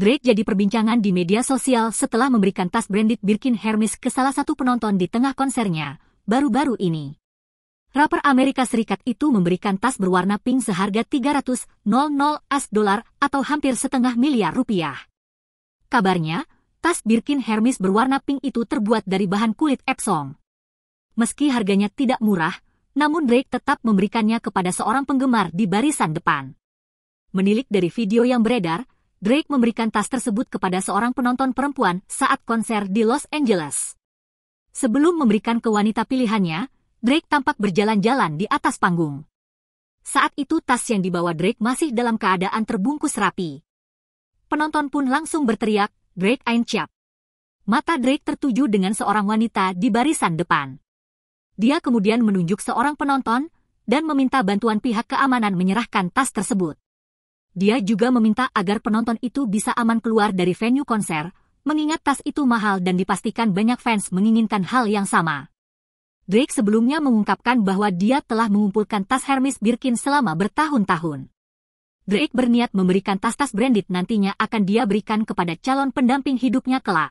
Drake jadi perbincangan di media sosial setelah memberikan tas branded Birkin Hermes ke salah satu penonton di tengah konsernya baru-baru ini. Rapper Amerika Serikat itu memberikan tas berwarna pink seharga $300.000 atau hampir $0,5 miliar. Kabarnya, tas Birkin Hermes berwarna pink itu terbuat dari bahan kulit Epsom. Meski harganya tidak murah, namun Drake tetap memberikannya kepada seorang penggemar di barisan depan. Menilik dari video yang beredar, Drake memberikan tas tersebut kepada seorang penonton perempuan saat konser di Los Angeles. Sebelum memberikan ke wanita pilihannya, Drake tampak berjalan-jalan di atas panggung. Saat itu tas yang dibawa Drake masih dalam keadaan terbungkus rapi. Penonton pun langsung berteriak, "Drake ein Chap." Mata Drake tertuju dengan seorang wanita di barisan depan. Dia kemudian menunjuk seorang penonton dan meminta bantuan pihak keamanan menyerahkan tas tersebut. Dia juga meminta agar penonton itu bisa aman keluar dari venue konser, mengingat tas itu mahal dan dipastikan banyak fans menginginkan hal yang sama. Drake sebelumnya mengungkapkan bahwa dia telah mengumpulkan tas Hermes Birkin selama bertahun-tahun. Drake berniat memberikan tas-tas branded nantinya akan dia berikan kepada calon pendamping hidupnya kelak.